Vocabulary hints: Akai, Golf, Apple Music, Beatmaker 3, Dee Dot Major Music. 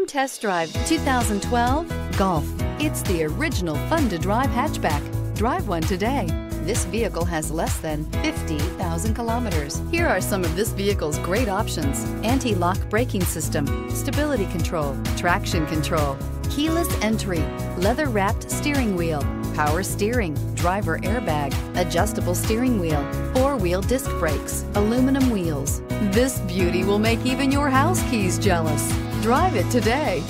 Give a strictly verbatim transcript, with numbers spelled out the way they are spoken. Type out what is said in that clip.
Come test drive two thousand twelve Golf. It's the original fun-to-drive hatchback. Drive one today. This vehicle has less than fifty thousand kilometers. Here are some of this vehicle's great options: anti-lock braking system, stability control, traction control, keyless entry, leather-wrapped steering wheel, power steering, driver airbag, adjustable steering wheel, four-wheel disc brakes, aluminum wheels. This beauty will make even your house keys jealous. Drive it today.